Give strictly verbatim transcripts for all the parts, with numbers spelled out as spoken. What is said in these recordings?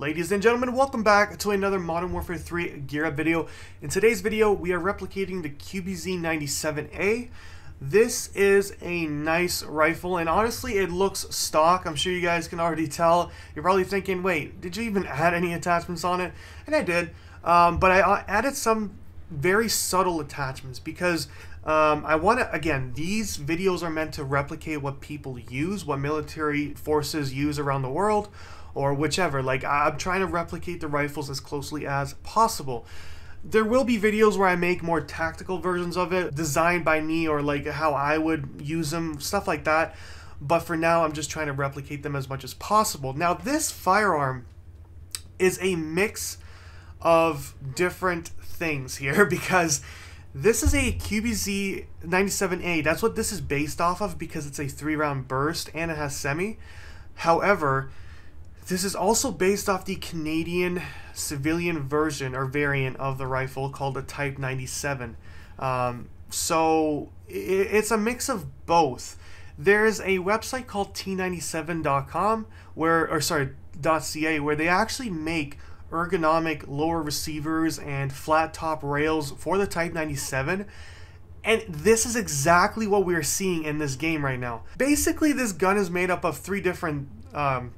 Ladies and gentlemen, welcome back to another Modern Warfare three gear up video. In today's video, we are replicating the Q B Z ninety-seven A. This is a nice rifle, and honestly, it looks stock. I'm sure you guys can already tell. You're probably thinking, wait, did you even add any attachments on it? And I did, um, but I added some very subtle attachments because Um, I want to, again, these videos are meant to replicate what people use, what military forces use around the world, or whichever. Like, I'm trying to replicate the rifles as closely as possible. There will be videos where I make more tactical versions of it, designed by me, or like how I would use them, stuff like that. But for now, I'm just trying to replicate them as much as possible. Now, this firearm is a mix of different things here because this is a Q B Z ninety-seven A. That's what this is based off of because it's a three round burst and it has semi. However, this is also based off the Canadian civilian version or variant of the rifle called the Type ninety-seven. Um, so it's a mix of both. There's a website called T ninety-seven dot com where, or sorry, .ca, where they actually make ergonomic lower receivers and flat top rails for the Type ninety-seven, and this is exactly what we're seeing in this game right now. Basically, this gun is made up of three different um,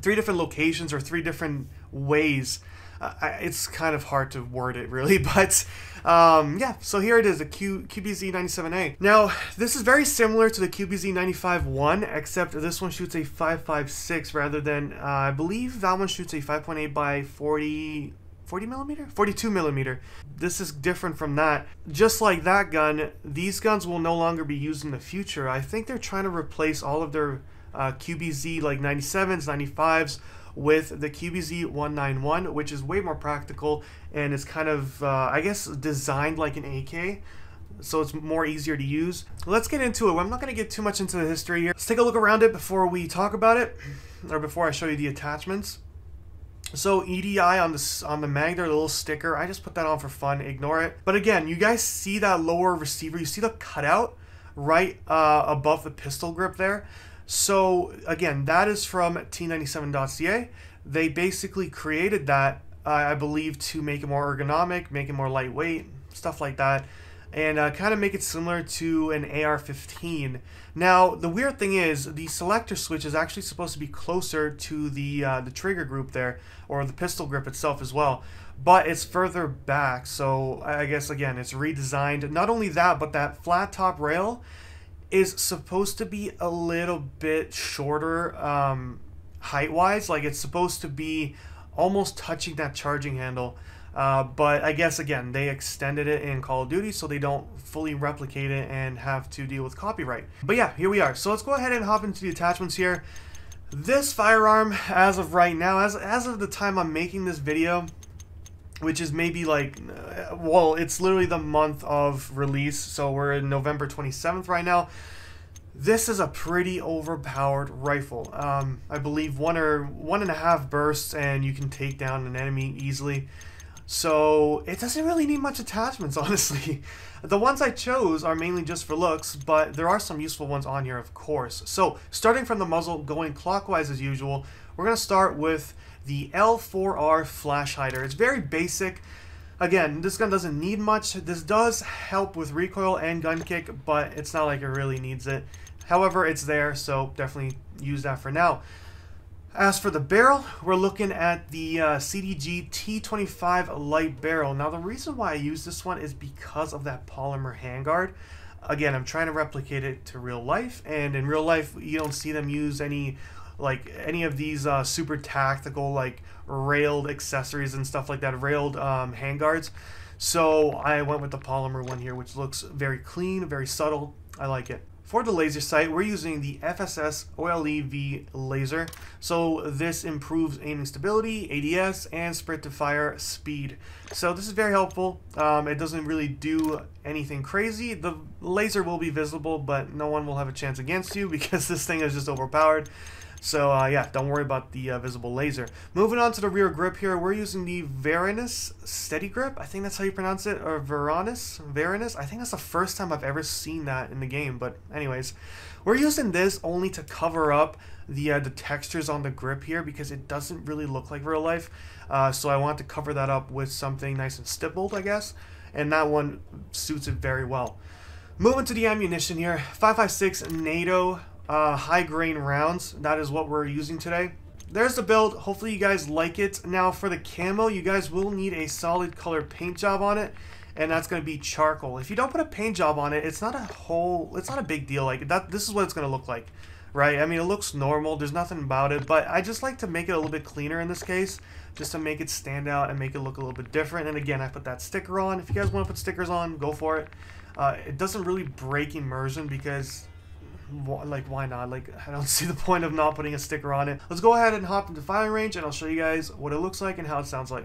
three different locations or three different ways. Uh, it's kind of hard to word it really, but um, yeah, so here it is, the Q B Z ninety-seven A. Now, this is very similar to the Q B Z ninety-five one, except this one shoots a five fifty-six rather than, uh, I believe that one shoots a five point eight by forty, forty millimeter? forty-two millimeter. This is different from that. Just like that gun, these guns will no longer be used in the future. I think they're trying to replace all of their uh, Q B Z like ninety-sevens, ninety-fives, with the Q B Z one ninety-one, which is way more practical and is kind of, uh, I guess, designed like an A K, so it's more easier to use. Let's get into it. I'm not going to get too much into the history here. Let's take a look around it before we talk about it, or before I show you the attachments. So E D I on the, on the mag, their little sticker, I just put that on for fun, ignore it. But again, you guys see that lower receiver, you see the cutout right uh, above the pistol grip there. So again, that is from T ninety-seven dot C A. They basically created that, uh, I believe, to make it more ergonomic, make it more lightweight, stuff like that, and uh, kind of make it similar to an A R fifteen. Now, the weird thing is the selector switch is actually supposed to be closer to the uh, the trigger group there, or the pistol grip itself as well, but it's further back. So I guess, again, it's redesigned. Not only that, but that flat top rail is supposed to be a little bit shorter um, height-wise. Like, it's supposed to be almost touching that charging handle. Uh, but I guess, again, they extended it in Call of Duty so they don't fully replicate it and have to deal with copyright. But yeah, here we are. So let's go ahead and hop into the attachments here. This firearm, as of right now, as, as of the time I'm making this video, which is maybe like, well, it's literally the month of release, so we're in November twenty-seventh right now. This is a pretty overpowered rifle. Um, I believe one or one and a half bursts and you can take down an enemy easily. So it doesn't really need much attachments, honestly. The ones I chose are mainly just for looks, but there are some useful ones on here, of course. So starting from the muzzle, going clockwise as usual, we're gonna start with the L four R Flash Hider. It's very basic. Again, this gun doesn't need much. This does help with recoil and gun kick, but it's not like it really needs it. However, it's there, so definitely use that for now. As for the barrel, we're looking at the uh, C D G T twenty-five light barrel. Now, the reason why I use this one is because of that polymer handguard. Again, I'm trying to replicate it to real life, and in real life, you don't see them use any like any of these uh, super tactical like railed accessories and stuff like that, railed um, handguards. So I went with the polymer one here, which looks very clean, very subtle. I like it. For the laser sight, we're using the F S S O L E V laser. So this improves aiming stability, A D S, and sprint to fire speed. So this is very helpful. Um, it doesn't really do anything crazy. The laser will be visible, but no one will have a chance against you because this thing is just overpowered. So uh, yeah, don't worry about the uh, visible laser. Moving on to the rear grip here, we're using the Varanus Steady Grip. I think that's how you pronounce it, or Varanus, Varanus. I think that's the first time I've ever seen that in the game. But anyways, we're using this only to cover up the uh, the textures on the grip here because it doesn't really look like real life. Uh, so I want to cover that up with something nice and stippled, I guess. And that one suits it very well. Moving to the ammunition here, five five six NATO uh, high grain rounds. That is what we're using today. There's the build. Hopefully you guys like it. Now for the camo, you guys will need a solid color paint job on it, and that's going to be charcoal. If you don't put a paint job on it, it's not a whole, it's not a big deal. Like that, this is what it's going to look like, right? I mean, it looks normal. There's nothing about it, but I just like to make it a little bit cleaner in this case, just to make it stand out and make it look a little bit different. And again, I put that sticker on. If you guys want to put stickers on, go for it. Uh, it doesn't really break immersion because, like, why not? Like, I don't see the point of not putting a sticker on it. Let's go ahead and hop into firing range, and I'll show you guys what it looks like and how it sounds like.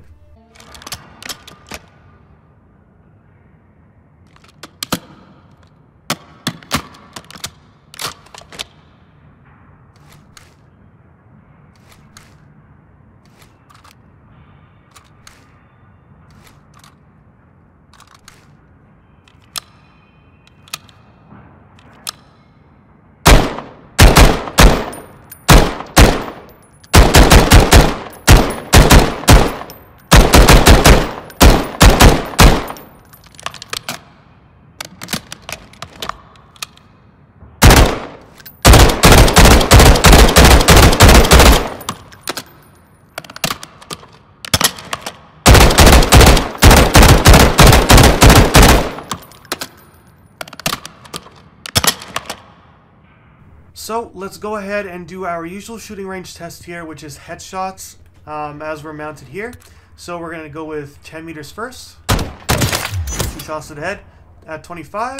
So let's go ahead and do our usual shooting range test here, which is headshots um, as we're mounted here. So we're going to go with ten meters first, two shots to the head, at twenty-five,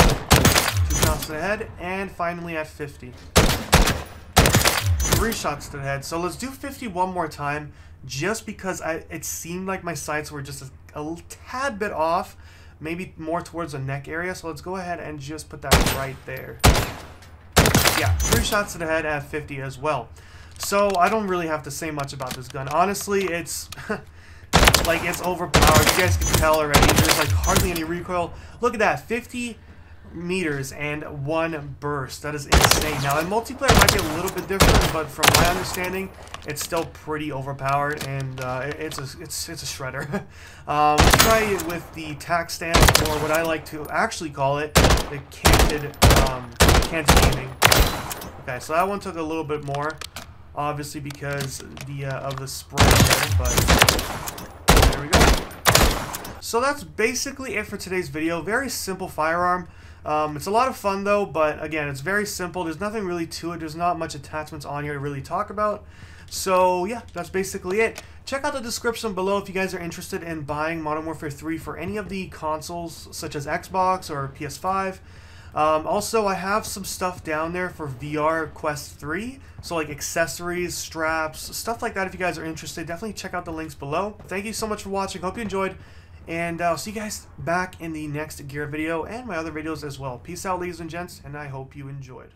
two shots to the head, and finally at fifty. Three shots to the head. So let's do fifty one more time, just because I, it seemed like my sights were just a, a tad bit off, maybe more towards the neck area. So let's go ahead and just put that right there. Yeah, three shots to the head at fifty as well. So I don't really have to say much about this gun. Honestly, it's like it's overpowered. You guys can tell already. There's like hardly any recoil. Look at that, fifty meters and one burst. That is insane. Now in multiplayer, it might be a little bit different, but from my understanding, it's still pretty overpowered, and uh, it's a it's it's a shredder. um, let's try it with the tack stance, or what I like to actually call it, the canted um, canted aiming. Okay, so that one took a little bit more, obviously because the uh, of the spray there, but there we go. So that's basically it for today's video. Very simple firearm. Um, it's a lot of fun though, but again, it's very simple. There's nothing really to it. There's not much attachments on here to really talk about. So yeah, that's basically it. Check out the description below if you guys are interested in buying Modern Warfare three for any of the consoles, such as Xbox or P S five. Um, also, I have some stuff down there for V R Quest three, so like accessories, straps, stuff like that. If you guys are interested, definitely check out the links below. Thank you so much for watching. Hope you enjoyed, and I'll see you guys back in the next gear video and my other videos as well. Peace out, ladies and gents, and I hope you enjoyed.